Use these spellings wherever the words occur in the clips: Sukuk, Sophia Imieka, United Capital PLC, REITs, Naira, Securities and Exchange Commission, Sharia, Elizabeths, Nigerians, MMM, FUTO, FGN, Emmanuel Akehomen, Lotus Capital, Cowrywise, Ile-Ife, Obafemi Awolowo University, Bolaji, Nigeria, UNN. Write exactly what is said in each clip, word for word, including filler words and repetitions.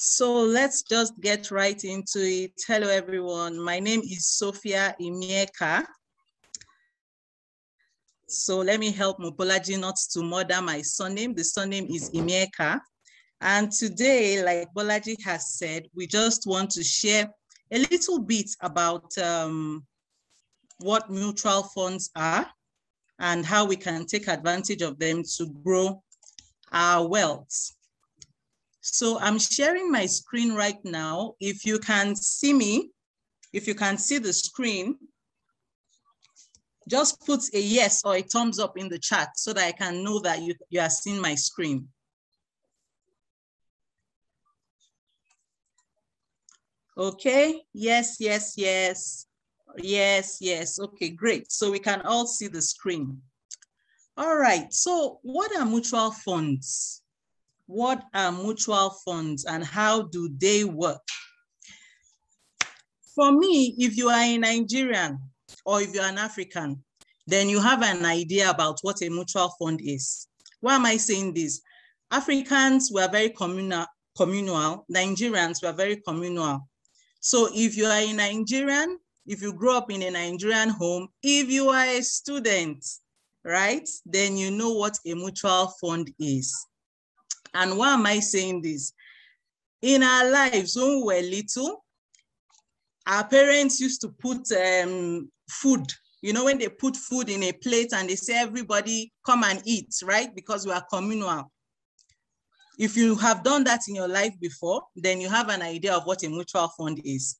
So let's just get right into it. Hello, everyone. My name is Sophia Imieka. So let me help Bolaji not to murder my surname. The surname is Imieka. And today, like Bolaji has said, we just want to share a little bit about um, what mutual funds are and how we can take advantage of them to grow our wealth. So I'm sharing my screen right now. If you can see me, if you can see the screen, just put a yes or a thumbs up in the chat so that I can know that you, you are seeing my screen. Okay, yes, yes, yes, yes, yes. Okay, great. So we can all see the screen. All right, so what are mutual funds? What are mutual funds and how do they work? For me, if you are a Nigerian or if you're an African, then you have an idea about what a mutual fund is. Why am I saying this? Africans were very communal, communal. Nigerians were very communal. So if you are a Nigerian, if you grew up in a Nigerian home, if you are a student, right, then you know what a mutual fund is. And why am I saying this? In our lives, when we were little, our parents used to put um, food. You know, when they put food in a plate and they say, everybody come and eat, right? Because we are communal. If you have done that in your life before, then you have an idea of what a mutual fund is.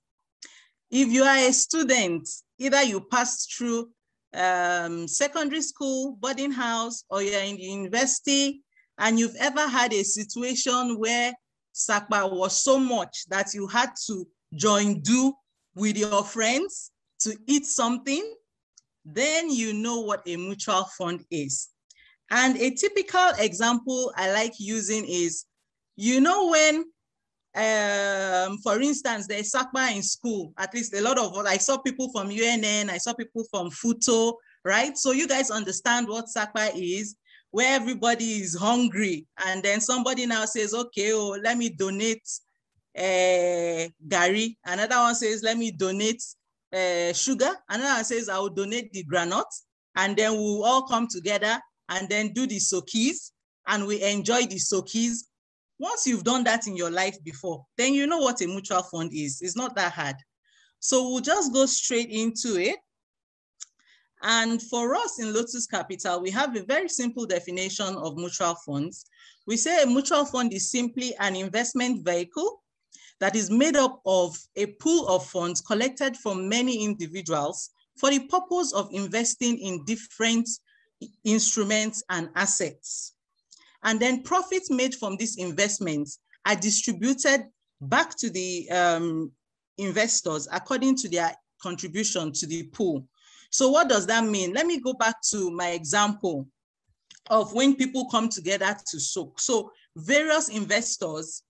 If you are a student, either you passed through um, secondary school, boarding house, or you're in the university, and you've ever had a situation where S A P A was so much that you had to join do with your friends to eat something, then you know what a mutual fund is. And a typical example I like using is, you know when, um, for instance, there's S A P A in school, at least a lot of what I saw people from U N N, I saw people from FUTO, right? So you guys understand what S A P A is, where everybody is hungry, and then somebody now says, okay, oh, let me donate uh, gari. Another one says, let me donate uh, sugar. Another one says, I will donate the granuts. And then we'll all come together and then do the sokis, and we enjoy the sokis. Once you've done that in your life before, then you know what a mutual fund is. It's not that hard. So we'll just go straight into it. And for us in Lotus Capital, we have a very simple definition of mutual funds. We say a mutual fund is simply an investment vehicle that is made up of a pool of funds collected from many individuals for the purpose of investing in different instruments and assets. And then profits made from these investments are distributed back to the um, investors according to their contribution to the pool. So what does that mean? Let me go back to my example of when people come together to soak. So various investors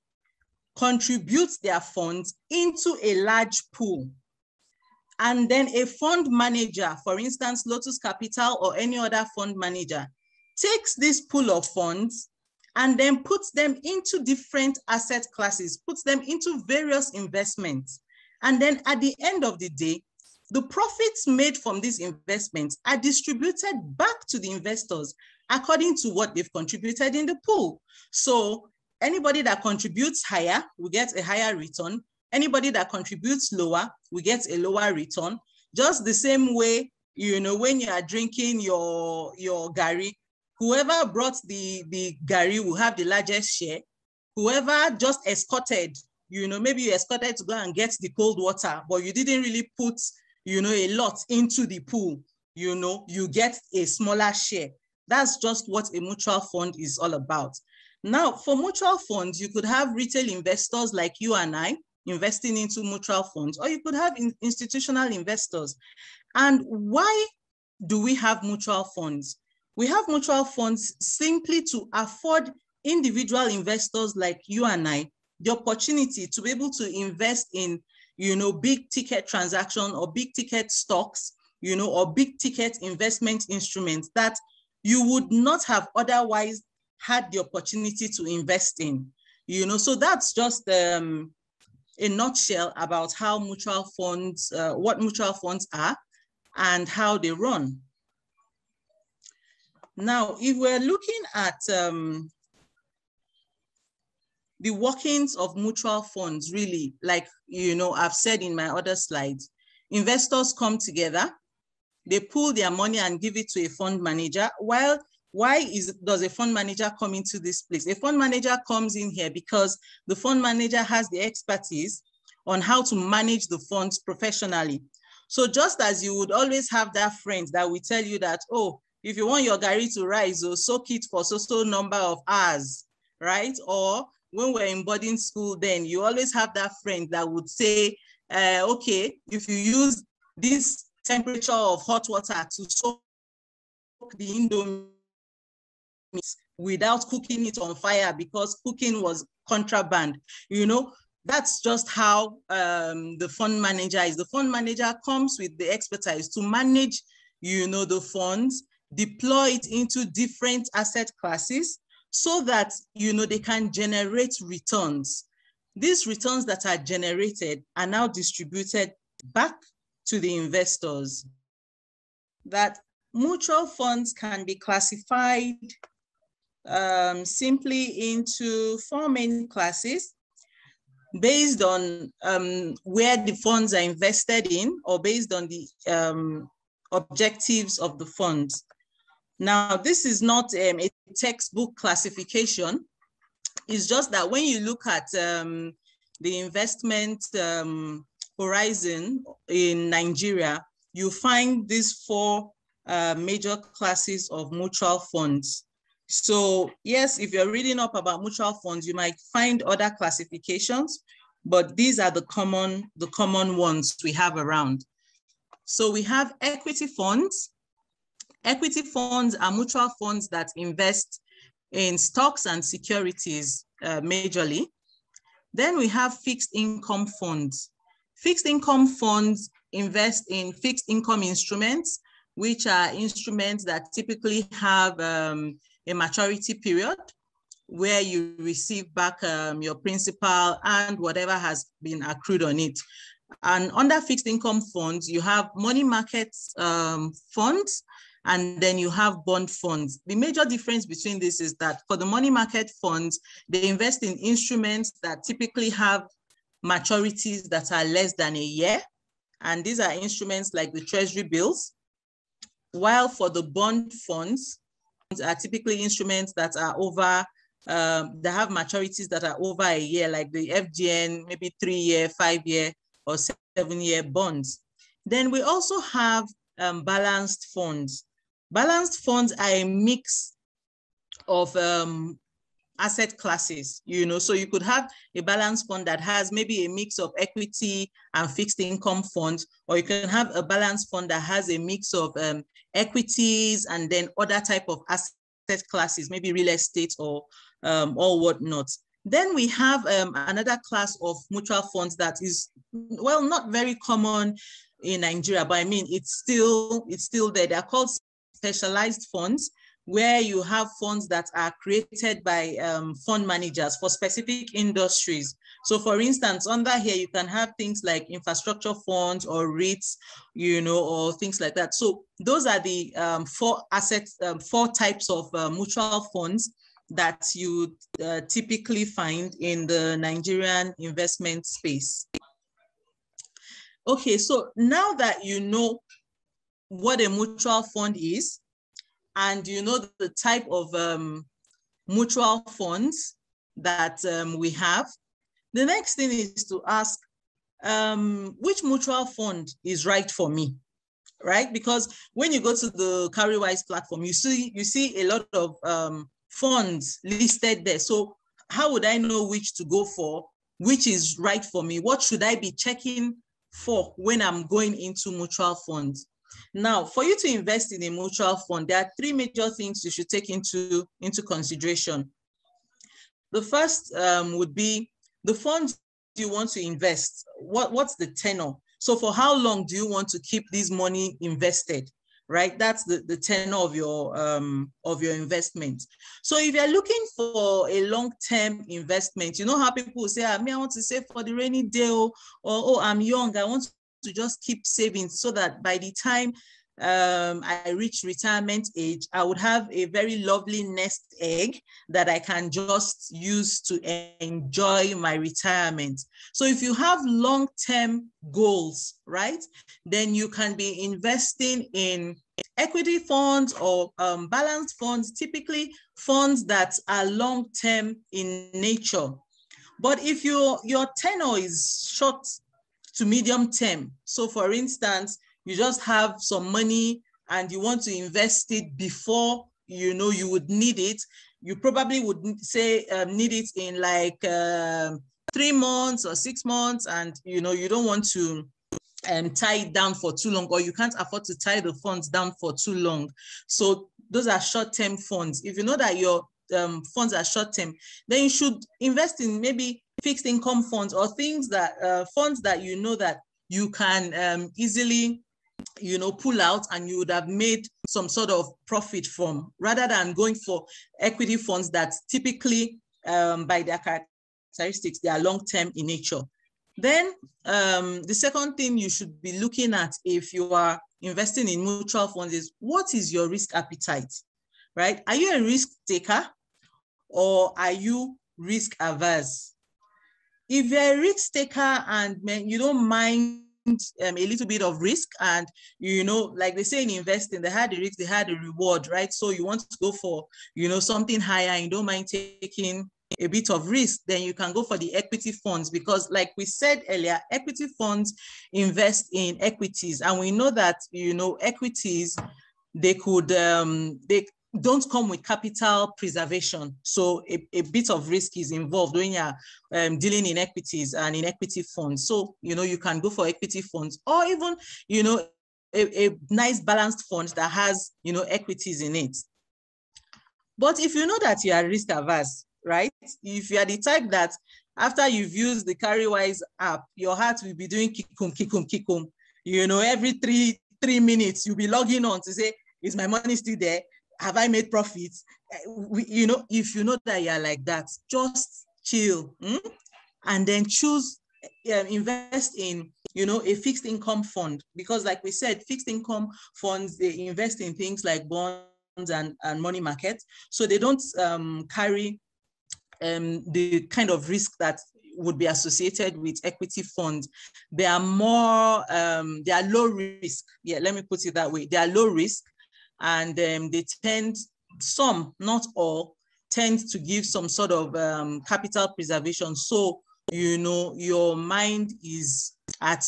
contribute their funds into a large pool. And then a fund manager, for instance, Lotus Capital or any other fund manager, takes this pool of funds and then puts them into different asset classes, puts them into various investments. And then at the end of the day, the profits made from these investments are distributed back to the investors according to what they've contributed in the pool. So anybody that contributes higher will get a higher return. Anybody that contributes lower will get a lower return. Just the same way, you know, when you are drinking your, your gari, whoever brought the, the gari will have the largest share. Whoever just escorted, you know, maybe you escorted to go and get the cold water, but you didn't really put, you know, a lot into the pool, you know, you get a smaller share. That's just what a mutual fund is all about. Now, for mutual funds, you could have retail investors like you and I investing into mutual funds, or you could have in institutional investors. And why do we have mutual funds? We have mutual funds simply to afford individual investors like you and I the opportunity to be able to invest in, you know, big ticket transaction or big ticket stocks, you know, or big ticket investment instruments that you would not have otherwise had the opportunity to invest in. you know. So that's just um, a nutshell about how mutual funds, uh, what mutual funds are and how they run. Now, if we're looking at um, the workings of mutual funds, really, like, you know, I've said in my other slides, investors come together, they pool their money and give it to a fund manager. Well, why is, does a fund manager come into this place? A fund manager comes in here because the fund manager has the expertise on how to manage the funds professionally. So just as you would always have that friend that will tell you that, oh, if you want your garri to rise, or soak it for so-so number of hours, right? Or when we're in boarding school, then you always have that friend that would say, uh, okay, if you use this temperature of hot water to soak the indomie without cooking it on fire because cooking was contraband, you know, that's just how um, the fund manager is. The fund manager comes with the expertise to manage, you know, the funds, deploy it into different asset classes so that, you know, they can generate returns. These returns that are generated are now distributed back to the investors. That mutual funds can be classified um, simply into four main classes based on um, where the funds are invested in or based on the um, objectives of the fund. Now, this is not um, a textbook classification. It's just that when you look at um, the investment um, horizon in Nigeria, you find these four uh, major classes of mutual funds. So yes, if you're reading up about mutual funds, you might find other classifications, but these are the common, the common ones we have around. So we have equity funds. Equity funds are mutual funds that invest in stocks and securities uh, majorly. Then we have fixed income funds. Fixed income funds invest in fixed income instruments, which are instruments that typically have um, a maturity period where you receive back um, your principal and whatever has been accrued on it. And under fixed income funds, you have money market um, funds, and then you have bond funds. The major difference between this is that for the money market funds, they invest in instruments that typically have maturities that are less than a year. And these are instruments like the treasury bills. While for the bond funds, are typically instruments that are over, um, that have maturities that are over a year, like the F G N, maybe three-year, five-year, or seven-year bonds. Then we also have um, balanced funds. Balanced funds are a mix of um, asset classes, you know, so you could have a balanced fund that has maybe a mix of equity and fixed income funds, or you can have a balanced fund that has a mix of um, equities and then other type of asset classes, maybe real estate or, um, or whatnot. Then we have um, another class of mutual funds that is, well, not very common in Nigeria, but I mean, it's still, it's still there. They're called specialized funds, where you have funds that are created by um, fund managers for specific industries. So for instance, under here, you can have things like infrastructure funds or REITs, you know, or things like that. So those are the um, four assets, um, four types of uh, mutual funds that you uh, typically find in the Nigerian investment space. Okay, so now that you know what a mutual fund is, and you know the type of um, mutual funds that um, we have, the next thing is to ask, um, which mutual fund is right for me, right? Because when you go to the Cowrywise platform, you see, you see a lot of um, funds listed there. So how would I know which to go for, which is right for me? What should I be checking for when I'm going into mutual funds? Now, for you to invest in a mutual fund, there are three major things you should take into, into consideration. The first um, would be the funds you want to invest. What, what's the tenor? So for how long do you want to keep this money invested? right? That's the, the tenor of your, um, of your investment. So if you're looking for a long-term investment, you know how people say, I mean, I want to save for the rainy day, or, oh, I'm young, I want to just keep saving so that by the time um, I reach retirement age, I would have a very lovely nest egg that I can just use to enjoy my retirement. So if you have long-term goals, right, then you can be investing in equity funds or um, balanced funds, typically funds that are long-term in nature. But if your, your tenor is short to medium term, so for instance, you just have some money and you want to invest it before you know you would need it. You probably would say um, need it in like uh, three months or six months, and you know you don't want to um, tie it down for too long, or you can't afford to tie the funds down for too long. So those are short-term funds. If you know that your um, funds are short-term, then you should invest in maybe fixed income funds or things that uh, funds that you know that you can um, easily, you know, pull out and you would have made some sort of profit from, rather than going for equity funds that typically um, by their characteristics, they are long-term in nature. Then um, the second thing you should be looking at if you are investing in mutual funds is, what is your risk appetite, right? Are you a risk taker or are you risk averse? If you're a risk taker and you don't mind Um, a little bit of risk, and you know, like they say in investing, they had the risk, they had the reward, right? So you want to go for, you know, something higher and you don't mind taking a bit of risk, then you can go for the equity funds, because like we said earlier, equity funds invest in equities, and we know that, you know, equities, they could um they don't come with capital preservation. So a, a bit of risk is involved when you're um, dealing in equities and in equity funds. So, you know, you can go for equity funds, or even, you know, a, a nice balanced fund that has, you know, equities in it. But if you know that you are risk averse, right? If you are the type that after you've used the Cowrywise app, your heart will be doing kikum, kikum, kikum. You know, every three, three minutes, you'll be logging on to say, is my money still there? Have I made profits? We, you know, if you know that you're like that, just chill, hmm? and then choose, um, invest in, you know, a fixed income fund, because like we said, fixed income funds, they invest in things like bonds and, and money markets. So they don't um, carry um, the kind of risk that would be associated with equity funds. They are more, um, they are low risk. Yeah, let me put it that way. They are low risk. And um, they tend, some, not all, tend to give some sort of um, capital preservation. So, you know, your mind is at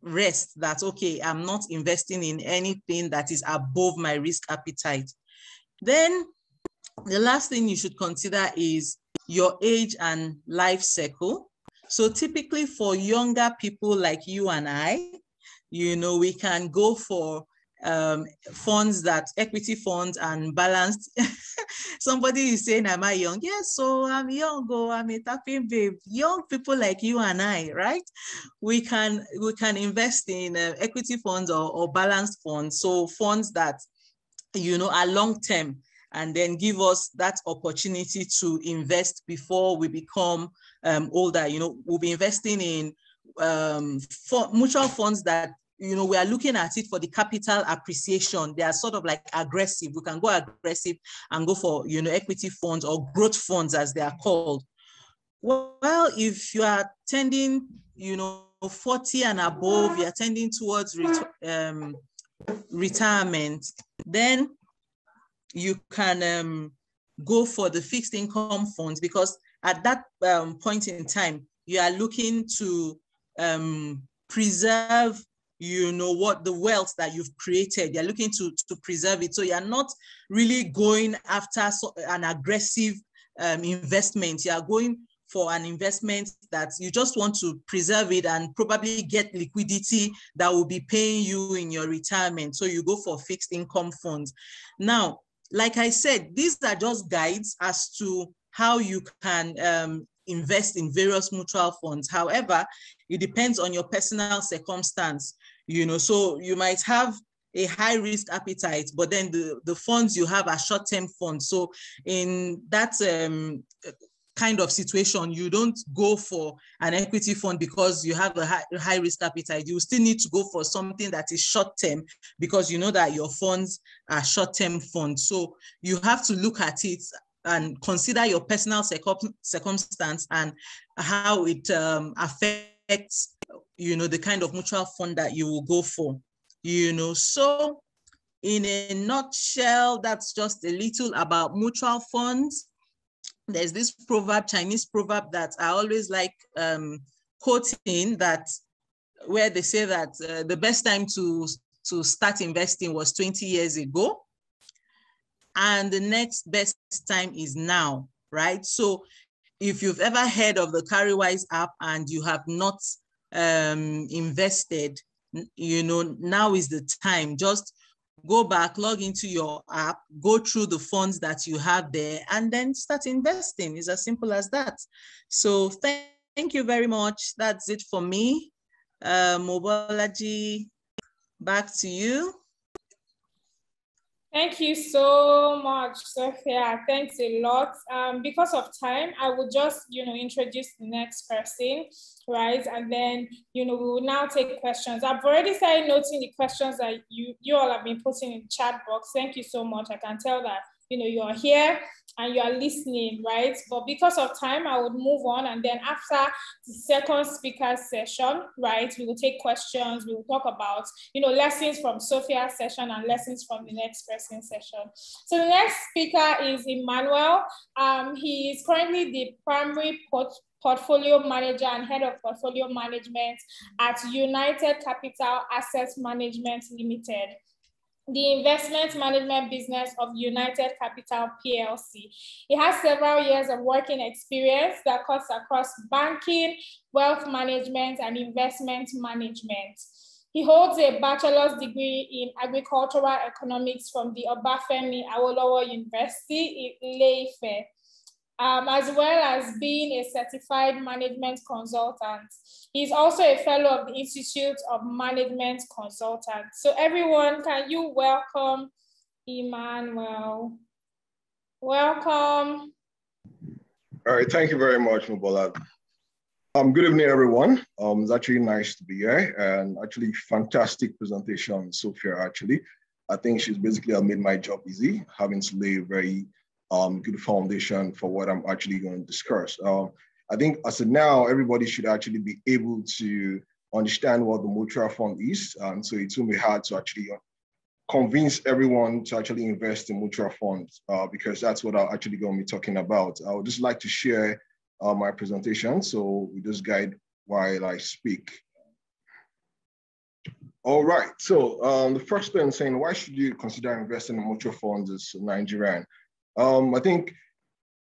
rest that, okay, I'm not investing in anything that is above my risk appetite. Then the last thing you should consider is your age and life cycle. So typically for younger people like you and I, you know, we can go for Um, funds that equity funds and balanced. Somebody is saying, am I young? Yes, so I'm young, oh, I'm a tapping babe. Young people like you and I, right? We can we can invest in uh, equity funds or, or balanced funds. So funds that, you know, are long-term, and then give us that opportunity to invest before we become um, older. You know, we'll be investing in um, for mutual funds that, you know, we are looking at it for the capital appreciation. They are sort of like aggressive. We can go aggressive and go for, you know, equity funds or growth funds as they are called. Well, if you are tending, you know, forty and above, you are tending towards ret um, retirement, then you can um, go for the fixed income funds, because at that um, point in time, you are looking to um, preserve, you know, what the wealth that you've created. You're looking to, to preserve it. So you're not really going after so, an aggressive um, investment. You're going for an investment that you just want to preserve it and probably get liquidity that will be paying you in your retirement. So you go for fixed income funds. Now, like I said, these are just guides as to how you can um, invest in various mutual funds. However, it depends on your personal circumstance. You know, so you might have a high risk appetite, but then the, the funds you have are short-term funds. So in that um, kind of situation, you don't go for an equity fund because you have a high, high risk appetite. You still need to go for something that is short-term because you know that your funds are short-term funds. So you have to look at it and consider your personal circumstance and how it um, affects, you know, the kind of mutual fund that you will go for. You know, so in a nutshell, that's just a little about mutual funds. There's this proverb, Chinese proverb, that I always like um, quoting, that where they say that uh, the best time to, to start investing was twenty years ago. And the next best time is now, right? So if you've ever heard of the Cowrywise app and you have not um, invested, you know, now is the time. Just go back, log into your app, go through the funds that you have there, and then start investing. It's as simple as that. So thank, thank you very much. That's it for me. Um, Bolaji, back to you. Thank you so much, Sophia. Thanks a lot. Um, because of time, I will just, you know, introduce the next person, right? And then, you know, we will now take questions. I've already started noting the questions that you, you all have been putting in the chat box. Thank you so much. I can tell that, you know, you're here and you're listening, right? But because of time, I would move on. And then after the second speaker session, right, we will take questions. We will talk about, you know, lessons from Sophia's session and lessons from the next person's session. So the next speaker is Emmanuel. Um, he is currently the primary port portfolio manager and head of portfolio management at United Capital Asset Management Limited, the investment management business of United Capital P L C. He has several years of working experience that cuts across banking, wealth management, and investment management. He holds a bachelor's degree in agricultural economics from the Obafemi Awolowo University in Ile-Ife, um, as well as being a certified management consultant. He's also a fellow of the Institute of Management Consultants. So everyone, can you welcome Emmanuel? Welcome. All right, thank you very much, Mubola. Um, good evening, everyone. Um, it's actually nice to be here, and actually fantastic presentation, Sophia, actually. I think she's basically made my job easy, having to lay a very um, good foundation for what I'm actually going to discuss. Um, I think as of now, everybody should actually be able to understand what the mutual fund is. And so it will be hard to actually convince everyone to actually invest in mutual funds, uh, because that's what I'm actually going to be talking about. I would just like to share uh, my presentation. So we just guide while I speak. All right, so um, the first thing I'm saying, why should you consider investing in mutual funds as a Nigerian? Um, I think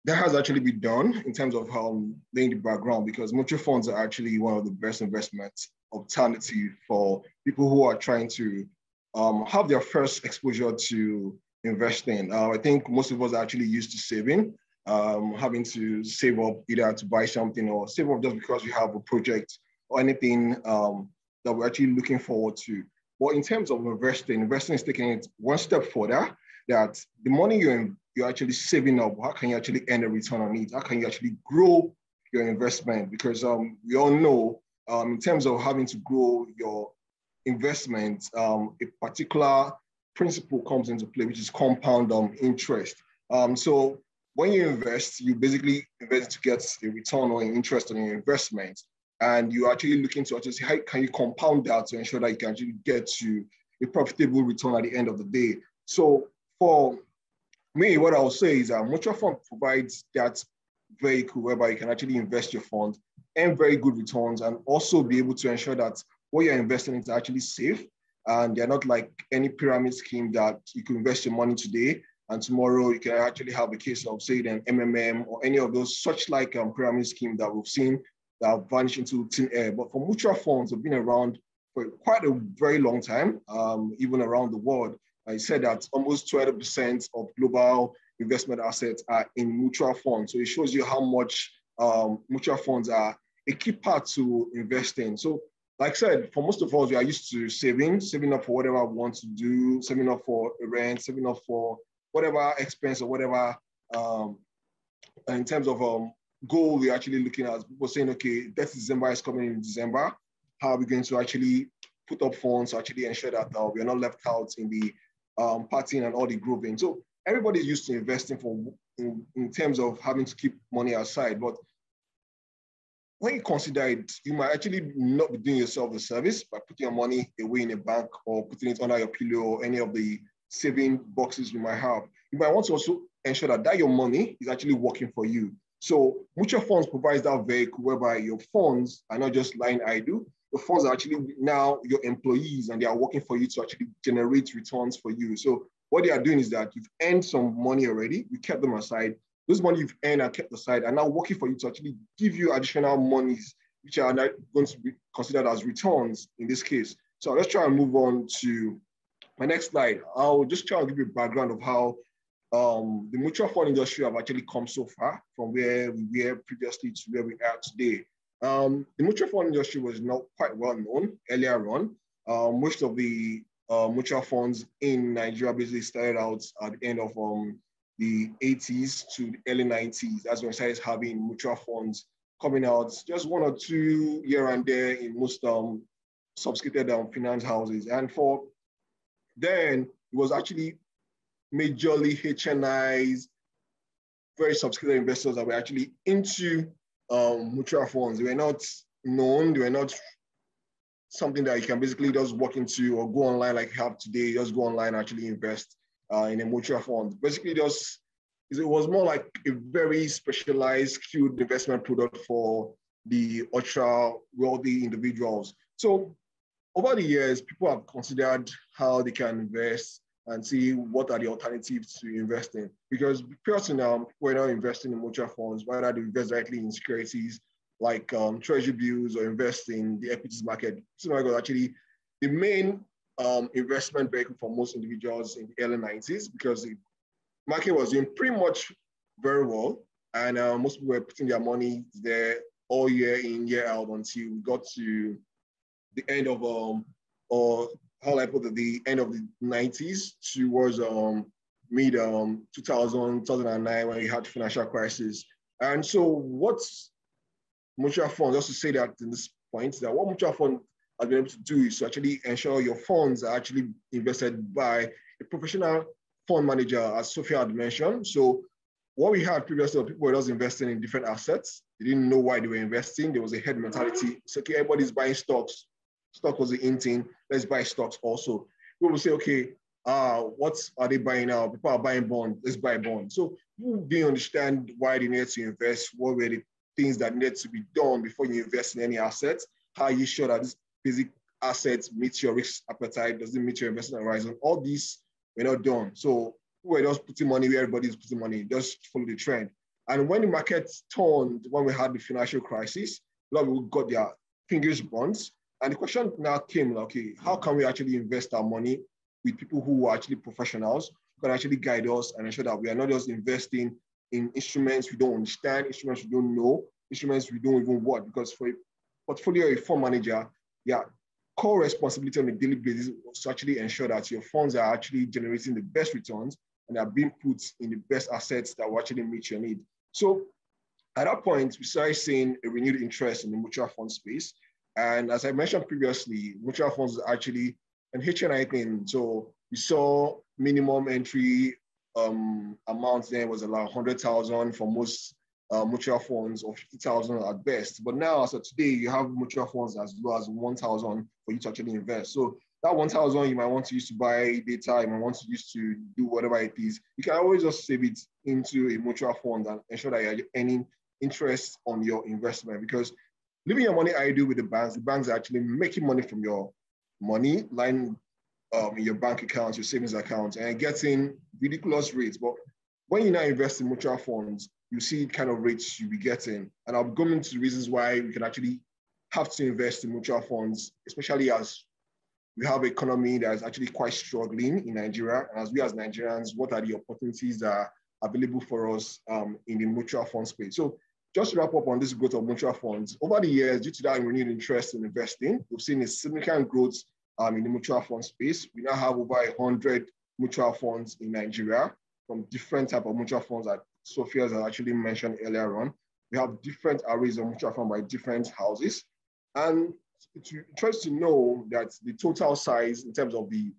that has actually been done in terms of how laying the background, because mutual funds are actually one of the best investment alternative for people who are trying to um, have their first exposure to investing. Uh, I think most of us are actually used to saving, um, having to save up either to buy something or save up just because we have a project or anything um, that we're actually looking forward to. But in terms of investing, investing is taking it one step further, that the money you're you're actually saving up, how can you actually earn a return on it? How can you actually grow your investment? Because um, we all know, um, in terms of having to grow your investment, um, a particular principle comes into play, which is compound um, interest. Um, so when you invest, you basically invest to get a return or an interest on your investment. And you're actually looking to actually see how can you compound that to ensure that you can actually get to a profitable return at the end of the day. So for me, what I'll say is that mutual fund provides that vehicle whereby you can actually invest your fund, earn very good returns, and also be able to ensure that what you're investing is actually safe, and they're not like any pyramid scheme that you can invest your money today and tomorrow you can actually have a case of, say, an M M M or any of those such like um, pyramid scheme that we've seen that have vanished into thin air. But for mutual funds, have been around for quite a very long time, um, even around the world. I said that almost twelve percent of global investment assets are in mutual funds. So it shows you how much um, mutual funds are a key part to investing. So Like I said, for most of us, we are used to saving, saving up for whatever I want to do, saving up for rent, saving up for whatever expense or whatever. Um, in terms of um, goal, we're actually looking at people saying, okay, this December is coming in December. How are we going to actually put up funds to actually ensure that uh, we are not left out in the um, partying and all the grooving? So everybody's used to investing for in, in terms of having to keep money aside. But when you consider it, you might actually not be doing yourself a service by putting your money away in a bank or putting it under your pillow or any of the saving boxes you might have. You might want to also ensure that, that your money is actually working for you. So mutual funds provides that vehicle whereby your funds are not just lying idle. Your funds are actually now your employees and they are working for you to actually generate returns for you. So what they are doing is that you've earned some money already, you kept them aside. Those money you've earned and kept aside are now working for you to actually give you additional monies, which are not going to be considered as returns in this case. So let's try and move on to my next slide. I'll just try and give you a background of how Um, the mutual fund industry have actually come so far from where we were previously to where we are today. Um, the mutual fund industry was not quite well known earlier on. Um, most of the uh, mutual funds in Nigeria basically started out at the end of um, the eighties to the early nineties. That's when we started having mutual funds coming out, just one or two here and there in most um, sophisticated um, finance houses. And for then, it was actually majorly H N Is, very sophisticated investors that were actually into um, mutual funds. They were not known, they were not something that you can basically just walk into or go online like you have today, just go online and actually invest uh, in a mutual fund. Basically just, it was more like a very specialized, skewed investment product for the ultra wealthy individuals. So over the years, people have considered how they can invest and see what are the alternatives to investing. Because personally, um, we're not investing in mutual funds, whether they invest directly in securities like um, treasury bills or invest in the equities market. So actually, the main um, investment vehicle for most individuals in the early nineties, because the market was doing pretty much very well, and uh, most people were putting their money there all year in, year out until we got to the end of, um, or how I put it, the end of the nineties towards um, mid um, two thousand, two thousand nine, when we had the financial crisis. And so what's mutual funds, just to say that in this point, that what mutual fund has been able to do is to actually ensure your funds are actually invested by a professional fund manager, as Sophia had mentioned. So what we had previously, people were just investing in different assets. They didn't know why they were investing. There was a head mentality. So okay, everybody's buying stocks. Stock was the in thing, let's buy stocks also. People say, okay, uh, what are they buying now? People are buying bonds, let's buy bonds. So you didn't understand why they needed to invest, what were the things that needed to be done before you invest in any assets, how are you sure that this basic asset meets your risk appetite, does it meet your investment horizon? All these were not done. So we were just putting money where everybody's putting money, just follow the trend. And when the market turned, when we had the financial crisis, a lot of people got their fingers burnt. And the question now came, okay, how can we actually invest our money with people who are actually professionals, who can actually guide us and ensure that we are not just investing in instruments we don't understand, instruments we don't know, instruments we don't even want. Because for a portfolio, a fund manager, yeah, core responsibility on a daily basis is to actually ensure that your funds are actually generating the best returns and are being put in the best assets that will actually meet your need. So at that point, we started seeing a renewed interest in the mutual fund space. And as I mentioned previously, mutual funds is actually an H N I thing. So we saw minimum entry um, amount then was around one hundred thousand for most uh, mutual funds, or fifty thousand at best. But now, so today, you have mutual funds as low as one thousand for you to actually invest. So that one thousand you might want to use to buy data, you might want to use to do whatever it is. You can always just save it into a mutual fund and ensure that you're earning interest on your investment, because leaving your money idle with the banks, the banks are actually making money from your money, lying um, in your bank accounts, your savings accounts, and getting ridiculous rates. But when you now invest in mutual funds, you see kind of rates you'll be getting. And I'll go into the reasons why we can actually have to invest in mutual funds, especially as we have an economy that is actually quite struggling in Nigeria. And as we as Nigerians, what are the opportunities that are available for us um, in the mutual fund space? So Just to wrap up on this growth of mutual funds, over the years, due to that renewed interest in investing, we've seen a significant growth um, in the mutual fund space. We now have over one hundred mutual funds in Nigeria from different type of mutual funds that Sophia has actually mentioned earlier on. We have different arrays of mutual funds by different houses. And it's interesting to know that the total size in terms of the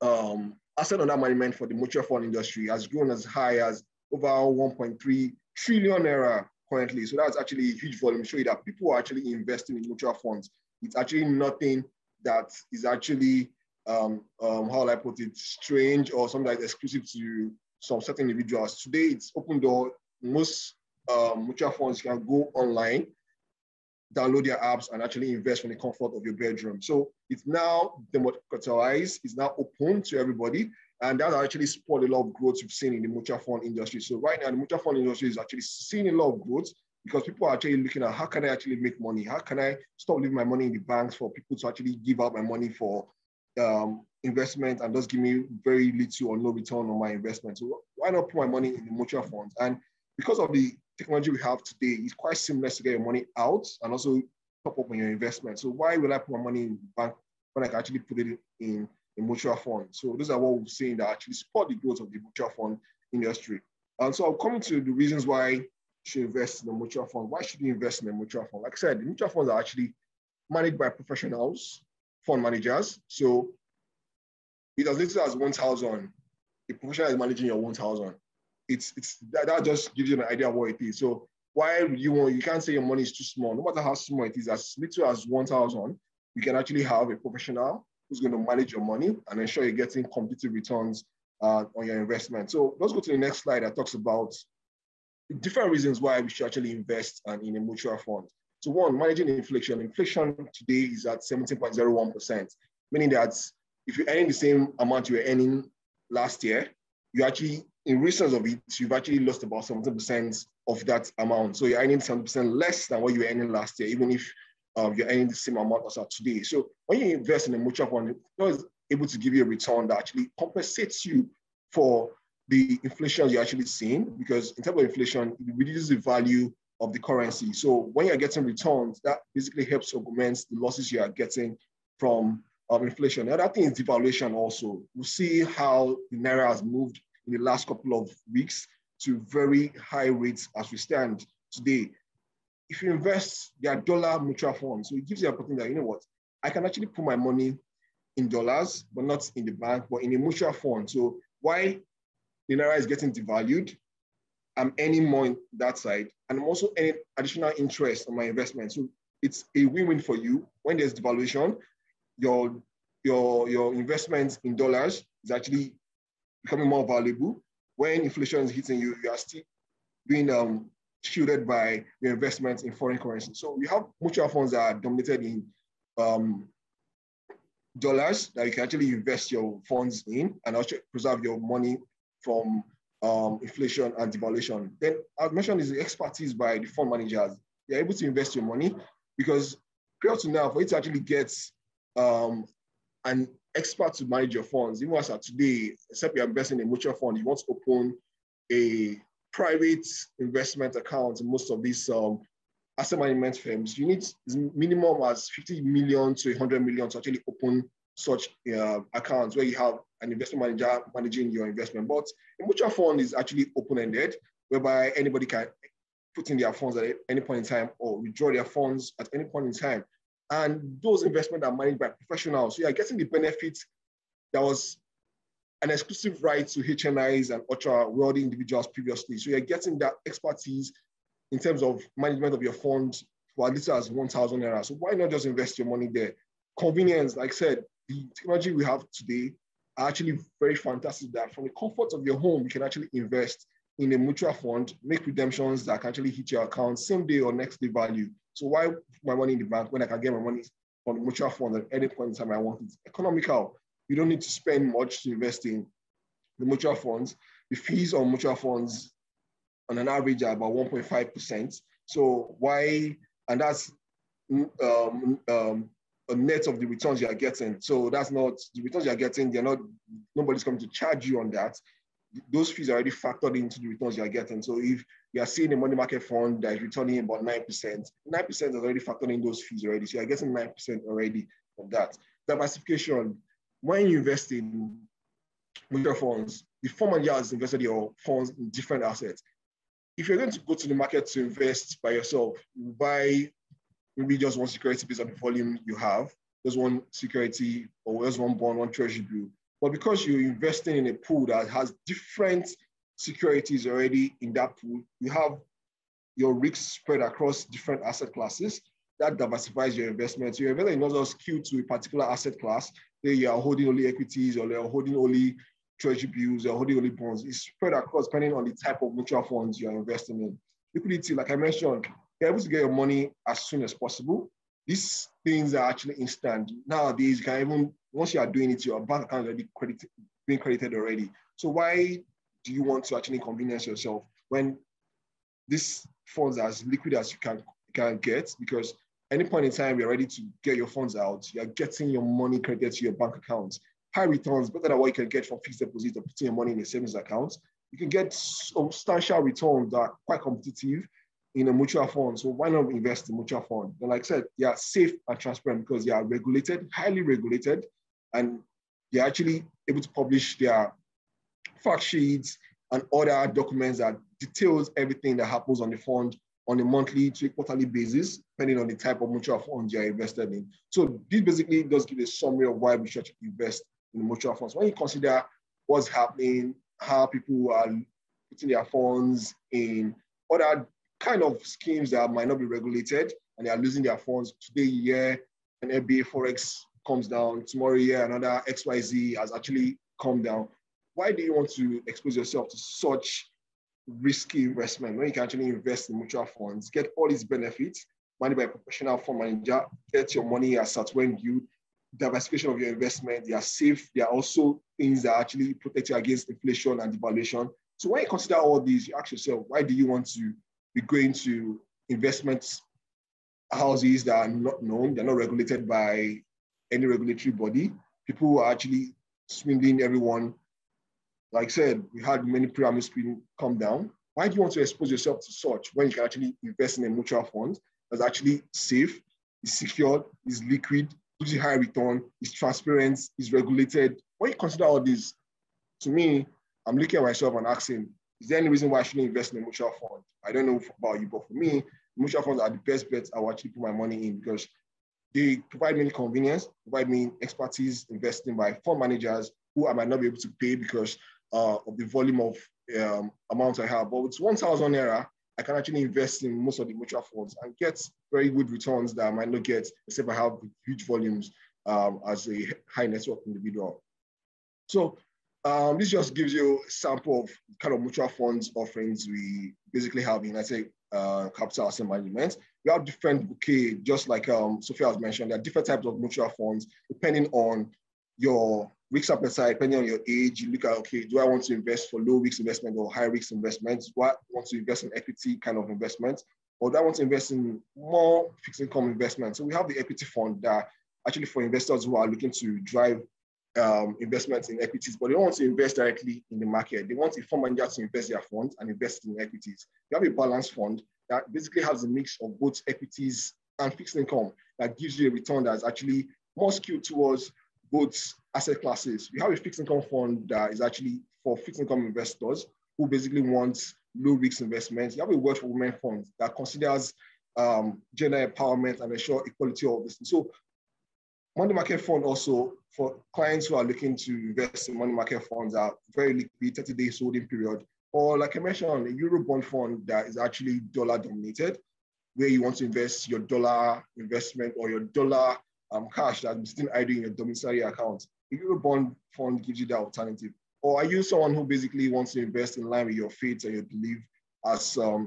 um, asset under management for the mutual fund industry has grown as high as over one point three trillion naira currently. So that's actually a huge volume showing that people are actually investing in mutual funds. It's actually nothing that is actually, um, um, how I put it, strange or something that's exclusive to some certain individuals. Today, it's open door. Most um, mutual funds can go online, download their apps, and actually invest from the comfort of your bedroom. So it's now democratized, it's now open to everybody. And that actually spurred a lot of growth we've seen in the mutual fund industry. So right now, the mutual fund industry is actually seeing a lot of growth because people are actually looking at how can I actually make money? How can I stop leaving my money in the banks for people to actually give out my money for um, investment and just give me very little or no return on my investment? So why not put my money in the mutual funds? And because of the technology we have today, it's quite seamless to get your money out and also top up on your investment. So why will I put my money in the bank when I can actually put it in the mutual fund? So those are what we've seen that actually support the growth of the mutual fund industry. And so I'll come to the reasons why you should invest in a mutual fund. Why should you invest in a mutual fund? Like I said, the mutual funds are actually managed by professionals, fund managers. So it's as little as one thousand. A professional is managing your one thousand. It's, it's, that, that just gives you an idea of what it is. So why you want, you can't say your money is too small. No matter how small it is, as little as one thousand, you can actually have a professional who's going to manage your money and ensure you're getting competitive returns uh, on your investment. So let's go to the next slide that talks about different reasons why we should actually invest and in a mutual fund. So one, managing inflation. Inflation today is at seventeen point zero one percent, meaning that if you're earning the same amount you were earning last year, you actually, in recent of it, you've actually lost about seventy percent of that amount. So you're earning seventy percent less than what you were earning last year, even if Um, you're earning the same amount as of today. So when you invest in a mutual fund, it's not able to give you a return that actually compensates you for the inflation you're actually seeing, because in terms of inflation, it reduces the value of the currency. So when you're getting returns, that basically helps augment the losses you are getting from um, inflation. The other thing is devaluation also. We'll see how the Naira has moved in the last couple of weeks to very high rates as we stand today. If you invest their dollar mutual fund, so it gives you the opportunity that, you know what, I can actually put my money in dollars, but not in the bank, but in a mutual fund. So while the Naira is getting devalued, I'm earning more on that side, and I'm also earning additional interest on my investment. So it's a win-win for you. When there's devaluation, your, your, your investment in dollars is actually becoming more valuable. When inflation is hitting you, you are still being um, shielded by your investments in foreign currency. So we have mutual funds that are dominated in um, dollars that you can actually invest your funds in and also preserve your money from um, inflation and devaluation. Then I've mentioned is the expertise by the fund managers. They're able to invest your money because prior to now, for it to actually get um, an expert to manage your funds, even as of today, except you're investing in a mutual fund, you want to open a private investment accounts in most of these um, asset management firms, you need minimum as fifty million to one hundred million to actually open such uh, accounts where you have an investment manager managing your investment. But a mutual fund is actually open-ended, whereby anybody can put in their funds at any point in time or withdraw their funds at any point in time. And those investments are managed by professionals. So you are getting the benefits that was an exclusive right to H N Is and ultra-wealthy individuals previously. So you're getting that expertise in terms of management of your fund for as little as one thousand naira. So why not just invest your money there? Convenience, like I said, the technology we have today are actually very fantastic that from the comfort of your home, you can actually invest in a mutual fund, make redemptions that can actually hit your account same day or next day value. So why put my money in the bank when I can get my money on the mutual fund at any point in time I want? It's economical. You don't need to spend much to invest in the mutual funds. The fees on mutual funds on an average are about one point five percent. So why, and that's um, um, a net of the returns you are getting. So that's not, the returns you are getting, they're not, nobody's coming to charge you on that. Those fees are already factored into the returns you are getting. So if you are seeing a money market fund that is returning about nine percent. nine percent is already factored in those fees already. So you're getting nine percent already of that. Diversification, when you invest in mutual funds, the fund manager has invested your funds in different assets. If you're going to go to the market to invest by yourself, you buy maybe just one security based on the volume you have, just one security or just one bond, one treasury bill. But because you're investing in a pool that has different securities already in that pool, you have your risk spread across different asset classes. That diversifies your investment. So your investment is not just skewed to a particular asset class. Then you are holding only equities, or you're holding only treasury bills, or holding only bonds. It's spread across depending on the type of mutual funds you're investing in. Liquidity, like I mentioned, you're able to get your money as soon as possible. These things are actually instant. Nowadays, you can even, once you are doing it, your bank account is already credited, being credited already. So why do you want to actually inconvenience yourself when these funds are as liquid as you can, you can get? Because any point in time you're ready to get your funds out, you're getting your money credited to your bank account. High returns, better than what you can get from fixed deposits or putting your money in a savings account. You can get substantial returns that are quite competitive in a mutual fund. So why not invest in mutual fund? And like I said, they are safe and transparent because they are regulated, highly regulated, and they're actually able to publish their fact sheets and other documents that details everything that happens on the fund on a monthly to a quarterly basis, depending on the type of mutual fund you're invested in. So this basically does give a summary of why we should invest in mutual funds. When you consider what's happening, how people are putting their funds in other kind of schemes that might not be regulated and they are losing their funds today, yeah, an N B A Forex comes down, tomorrow, yeah, another X Y Z has actually come down. Why do you want to expose yourself to such risky investment when you can actually invest in mutual funds, get all these benefits, managed by a professional fund manager, get your money as at when you, diversification of your investment, they are safe, they are also things that actually protect you against inflation and devaluation. So when you consider all these, you ask yourself, why do you want to be going to investment houses that are not known, they're not regulated by any regulatory body? People are actually swindling everyone. Like I said, we had many pyramid schemes come down. Why do you want to expose yourself to such when you can actually invest in a mutual fund that's actually safe, is secured, is liquid, gives you high return, is transparent, is regulated? When you consider all this, to me, I'm looking at myself and asking, is there any reason why I shouldn't invest in a mutual fund? I don't know about you, but for me, mutual funds are the best bets I will actually put my money in because they provide me convenience, provide me expertise investing by fund managers who I might not be able to pay because Uh, of the volume of um, amount I have. But with one thousand Naira, I can actually invest in most of the mutual funds and get very good returns that I might not get, except I have huge volumes um, as a high net worth individual. So um, this just gives you a sample of kind of mutual funds offerings we basically have in United uh, Capital Asset Management. We have different bouquet, just like um, Sophia has mentioned, there are different types of mutual funds depending on your risk appetite, depending on your age. You look at, okay, do I want to invest for low risk investment or high risk investments? Do I want to invest in equity kind of investments? Or do I want to invest in more fixed income investments? So we have the equity fund that actually for investors who are looking to drive um, investments in equities, but they don't want to invest directly in the market. They want a fund manager to invest their funds and invest in equities. You have a balanced fund that basically has a mix of both equities and fixed income that gives you a return that's actually more skewed towards both asset classes. We have a fixed income fund that is actually for fixed income investors who basically want low risk investments. You have a Wealth for Women fund that considers um, gender empowerment and ensure equality of this. So money market fund also for clients who are looking to invest in money market funds are very liquid, thirty days holding period. Or like I mentioned, a euro bond fund that is actually dollar dominated, where you want to invest your dollar investment or your dollar Um, cash that's still idle in your domiciliary account. A Eurobond fund gives you that alternative. Or are you someone who basically wants to invest in line with your faith and your belief as um,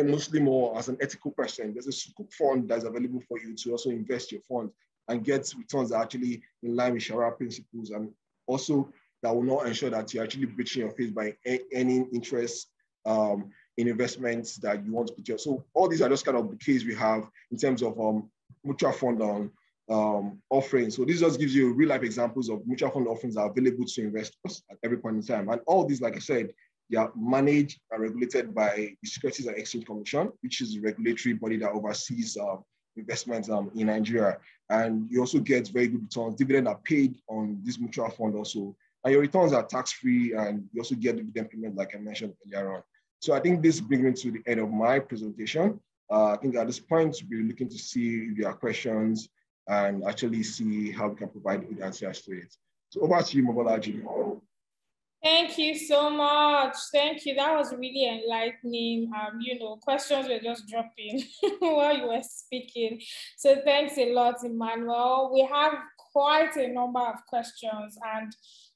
a Muslim or as an ethical person? There's a Sukuk fund that's available for you to also invest your funds and get returns that are actually in line with Sharia principles and also that will not ensure that you're actually breaching your faith by earning interest um, in investments that you want to put your. So all these are just kind of the case we have in terms of um, mutual fund on Um, offerings. So this just gives you real life examples of mutual fund offerings that are available to investors at every point in time. And all these, like I said, They are managed and regulated by the Securities and Exchange Commission, which is the regulatory body that oversees um, investments um, in Nigeria. And you also get very good returns. Dividends are paid on this mutual fund also. And your returns are tax-free, and you also get dividend payment, like I mentioned earlier on. So I think this brings me to the end of my presentation. Uh, I think at this point, we're looking to see if there are questions and actually see how we can provide good answers to it. So over to you, Bolaji. Thank you so much. Thank you. That was really enlightening. Um, you know, questions were just dropping while you were speaking. So thanks a lot, Emmanuel. We have quite a number of questions, and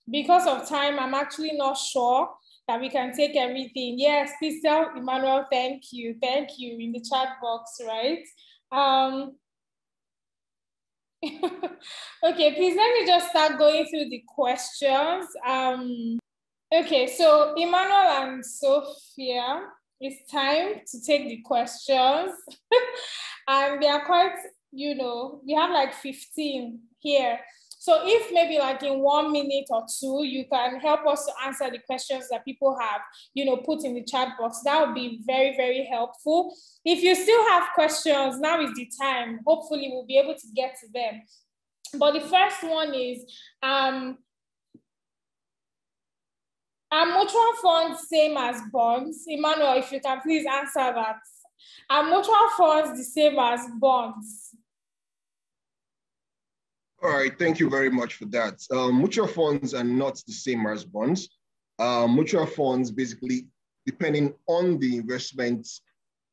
because of time, I'm actually not sure that we can take everything. Yes, please tell Emmanuel, thank you. Thank you in the chat box, right? Um, okay, please let me just start going through the questions. Um, okay, so Emmanuel and Sophia, it's time to take the questions. And they are quite, you know, we have like fifteen here. So if maybe like in one minute or two, you can help us to answer the questions that people have, you know, put in the chat box, that would be very, very helpful. If you still have questions, now is the time. Hopefully we'll be able to get to them. But the first one is, um, are mutual funds same as bonds? Emmanuel, if you can please answer that. Are mutual funds the same as bonds? All right, thank you very much for that. Um, mutual funds are not the same as bonds. Uh, mutual funds basically, depending on the investment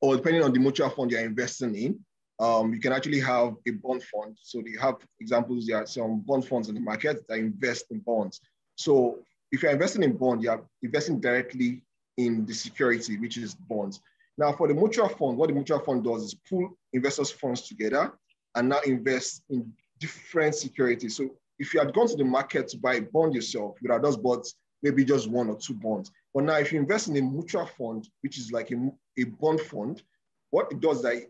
or depending on the mutual fund you're investing in, um, you can actually have a bond fund. So you have examples, there are some bond funds in the market that invest in bonds. So if you're investing in bond, you're investing directly in the security, which is bonds. Now for the mutual fund, what the mutual fund does is pull investors' funds together and now invest in different securities. So if you had gone to the market to buy a bond yourself, you would have just bought maybe just one or two bonds. But now if you invest in a mutual fund, which is like a, a bond fund, what it does is that it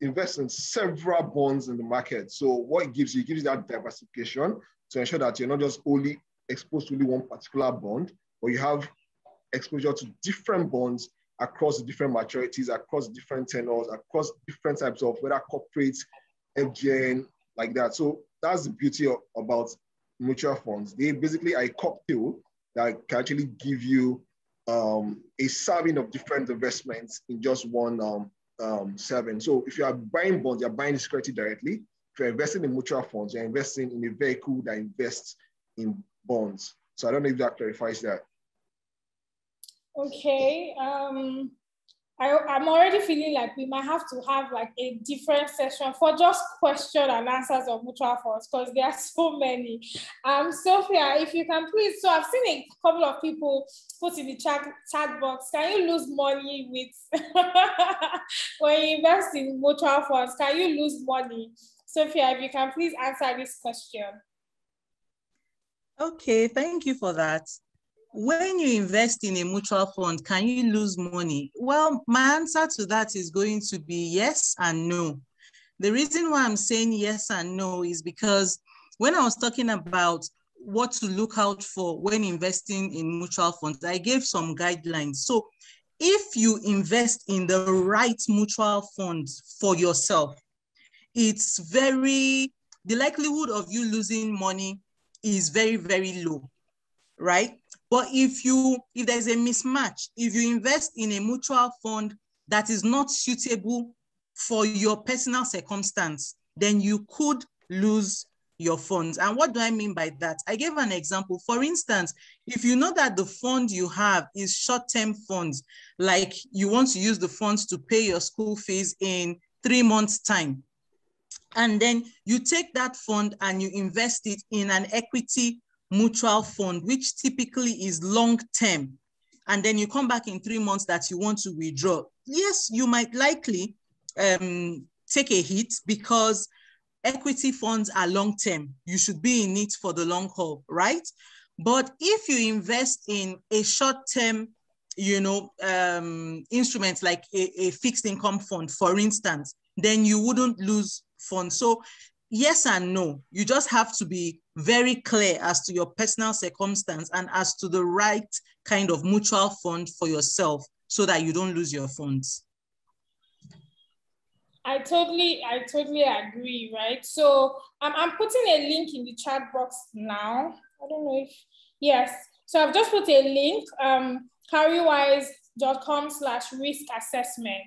invests in several bonds in the market. So what it gives you, it gives you that diversification to ensure that you're not just only exposed to only one particular bond, but you have exposure to different bonds across different maturities, across different tenors, across different types of, whether corporate, F G N, like that. So that's the beauty of, about mutual funds. They basically are a cocktail that can actually give you um, a serving of different investments in just one um, um, serving. So if you are buying bonds, you're buying security directly. If you're investing in mutual funds, you're investing in a vehicle that invests in bonds. So I don't know if that clarifies that. Okay. Um... I, I'm already feeling like we might have to have like a different session for just question and answers of mutual funds, because there are so many. Um, Sophia, if you can please, so I've seen a couple of people put in the chat, chat box, can you lose money with, when you invest in mutual funds, can you lose money? Sophia, if you can please answer this question. Okay, thank you for that. When you invest in a mutual fund, can you lose money? Well, my answer to that is going to be yes and no. The reason why I'm saying yes and no is because when I was talking about what to look out for when investing in mutual funds, I gave some guidelines. So if you invest in the right mutual fund for yourself, it's very, the likelihood of you losing money is very, very low, right? But if you, if there's a mismatch, if you invest in a mutual fund that is not suitable for your personal circumstance, then you could lose your funds. And what do I mean by that? I gave an example. For instance, if you know that the fund you have is short-term funds, like you want to use the funds to pay your school fees in three months' time, and then you take that fund and you invest it in an equity mutual fund, which typically is long-term, and then you come back in three months that you want to withdraw. Yes, you might likely um, take a hit because equity funds are long-term. You should be in it for the long haul, right? But if you invest in a short-term, you know, um, instrument like a, a fixed income fund, for instance, then you wouldn't lose funds. So yes and no. You just have to be very clear as to your personal circumstance and as to the right kind of mutual fund for yourself so that you don't lose your funds. I totally, I totally agree, right? So um, I'm putting a link in the chat box now. I don't know if, yes. So I've just put a link, um, cowrywise dot com slash risk assessment.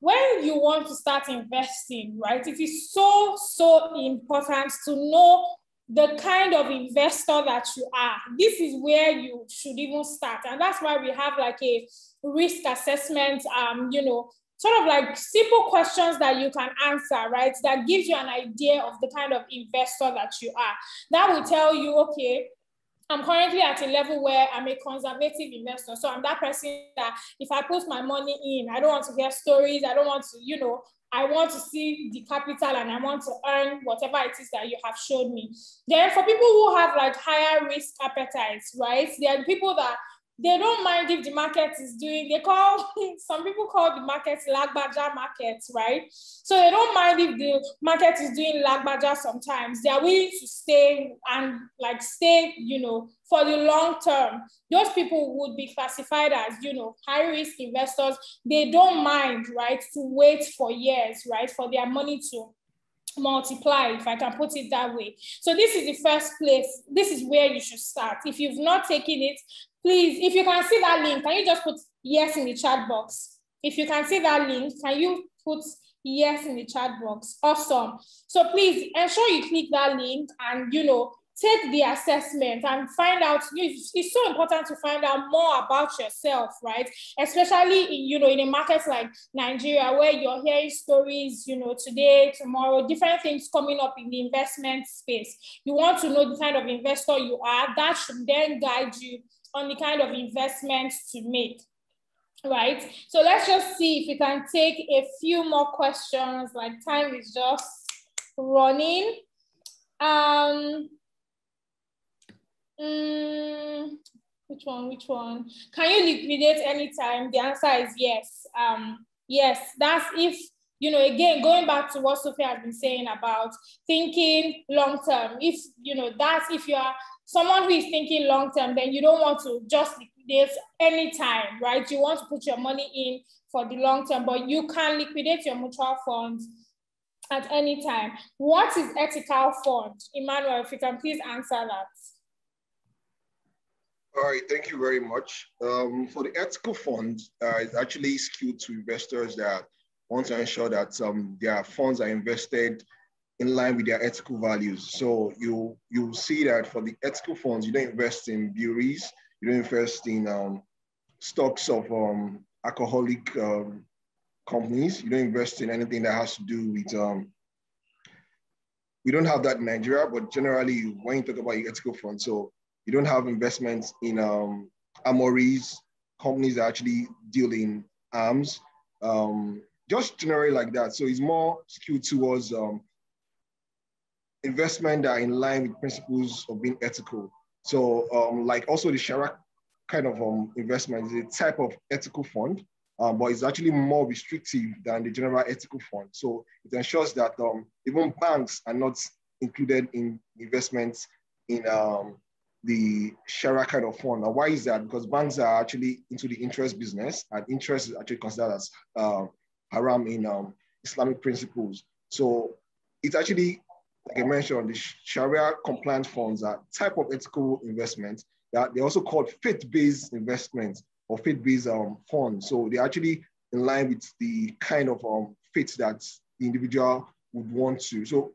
When you want to start investing, right, it is so, so important to know the kind of investor that you are. This is where you should even start. And that's why we have like a risk assessment, um, you know, sort of like simple questions that you can answer, right? That gives you an idea of the kind of investor that you are. That will tell you, okay, I'm currently at a level where I'm a conservative investor. So I'm that person that if I put my money in, I don't want to hear stories. I don't want to, you know, I want to see the capital and I want to earn whatever it is that you have showed me. Then for people who have like higher risk appetites, right? There are people that they don't mind if the market is doing, they call, some people call the markets lagbaja markets, right? So they don't mind if the market is doing lagbaja sometimes. They are willing to stay and like stay, you know, for the long term. Those people would be classified as, you know, high risk investors. They don't mind, right, to wait for years, right, for their money to multiply, if I can put it that way. So this is the first place. This is where you should start. If you've not taken it, please, if you can see that link, can you just put yes in the chat box? If you can see that link, can you put yes in the chat box? Awesome. So please ensure you click that link and, you know, take the assessment and find out. It's so important to find out more about yourself, right? Especially in, you know, in a market like Nigeria where you're hearing stories, you know, today, tomorrow, different things coming up in the investment space. You want to know the kind of investor you are. That should then guide you on the kind of investments to make, right? So let's just see if we can take a few more questions, like time is just running. Um, mm, which one, which one? Can you liquidate anytime? The answer is yes. Um, yes, that's if, you know, again, going back to what Sophia has been saying about thinking long-term, if, you know, that's if you are someone who is thinking long-term, then you don't want to just liquidate anytime, right? You want to put your money in for the long-term, but you can liquidate your mutual funds at any time. What is ethical fund? Emmanuel, if you can please answer that. All right, thank you very much. Um, for the ethical fund, uh, it's actually skewed to investors that want to ensure that um, their funds are invested in line with their ethical values. So you you see that for the ethical funds, you don't invest in breweries, you don't invest in um, stocks of um, alcoholic um, companies, you don't invest in anything that has to do with, um, we don't have that in Nigeria, but generally when you talk about your ethical funds, so you don't have investments in um, armories, companies that actually deal in arms, um, just generally like that. So it's more skewed towards um, investment that are in line with principles of being ethical. So um, like also the Sharak kind of um, investment is a type of ethical fund, um, but it's actually more restrictive than the general ethical fund. So it ensures that um, even banks are not included in investments in um, the Sharak kind of fund. Now, why is that? Because banks are actually into the interest business, and interest is actually considered as uh, haram in um, Islamic principles. So it's actually, like I mentioned, the Sharia compliant funds are type of ethical investments. That they're also called faith-based investments or faith-based um, funds. So they're actually in line with the kind of um, faith that the individual would want to. So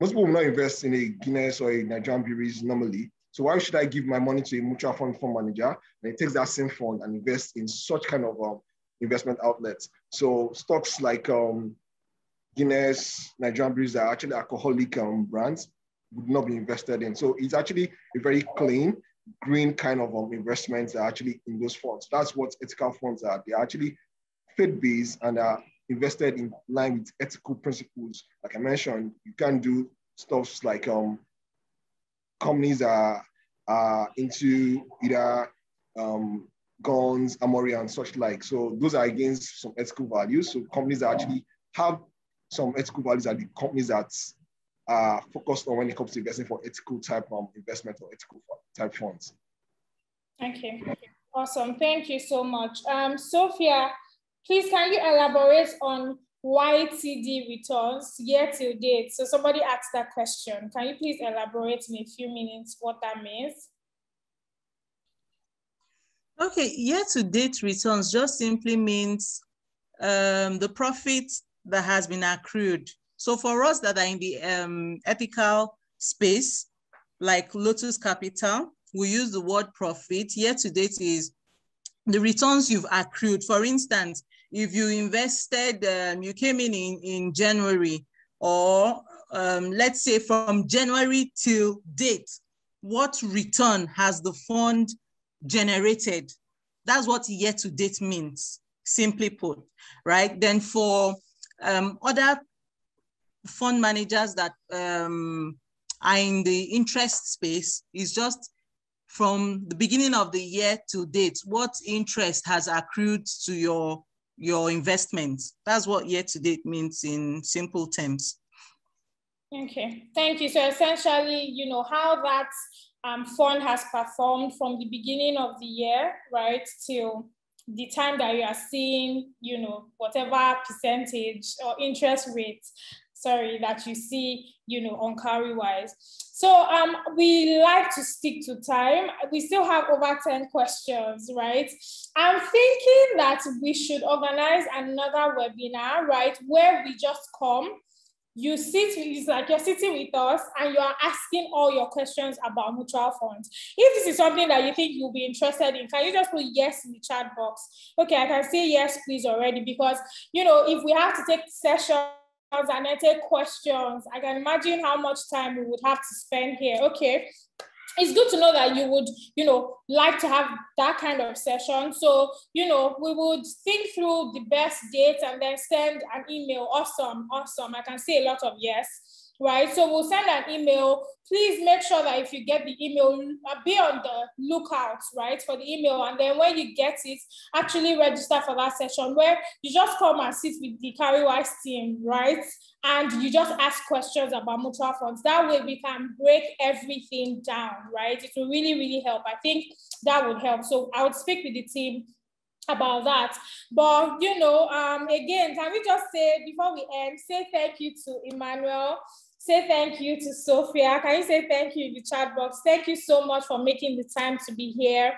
most people will not invest in a Guinness or a Nigerian breweries normally. So why should I give my money to a mutual fund fund manager and it takes that same fund and invests in such kind of um, investment outlets? So stocks like um, Guinness, Nigerian breweries that are actually alcoholic um, brands would not be invested in. So it's actually a very clean, green kind of um, investments that are actually in those funds. That's what ethical funds are. They're actually faith-based and are invested in line with ethical principles. Like I mentioned, you can do stuff like um, companies that are, are into either um, guns, armory, and such like. So those are against some ethical values. So companies that actually have some ethical values are the companies that are focused on when it comes to investing for ethical type um, investment or ethical type funds. Okay, awesome. Thank you so much. Um, Sophia, please can you elaborate on Y T D returns year to date? So somebody asked that question. Can you please elaborate in a few minutes what that means? Okay, year to date returns just simply means um, the profit that has been accrued. So for us that are in the um, ethical space, like Lotus Capital, we use the word profit. Year to date is the returns you've accrued. For instance, if you invested, um, you came in in, in January, or um, let's say from January till date, what return has the fund generated? That's what year to date means, simply put, right? Then for um, other fund managers that um, are in the interest space, is just from the beginning of the year to date, what interest has accrued to your your investment. That's what year to date means in simple terms. Okay, thank you. So essentially, you know, how that um, fund has performed from the beginning of the year, right, till the time that you are seeing, you know, whatever percentage or interest rate, sorry, that you see, you know, on Cowrywise. So um, we like to stick to time. We still have over ten questions, right? I'm thinking that we should organize another webinar, right? Where we just come, you sit, it's like you're sitting with us and you are asking all your questions about mutual funds. If this is something that you think you'll be interested in, can you just put yes in the chat box? Okay, I can say yes, please already, because, you know, if we have to take sessions and I take questions, I can imagine how much time we would have to spend here. Okay, it's good to know that you would, you know, like to have that kind of session. So, you know, we would think through the best dates and then send an email. Awesome, awesome. I can say a lot of yes, right? So we'll send an email. Please make sure that if you get the email, be on the lookout, right, for the email. And then when you get it, actually register for that session where you just come and sit with the Cowrywise team, right? And you just ask questions about mutual funds. That way we can break everything down, right? It will really, really help. I think that would help. So I would speak with the team about that. But, you know, um, again, can we just say, before we end, say thank you to Emmanuel. Say thank you to Sophia. Can you say thank you in the chat box? Thank you so much for making the time to be here.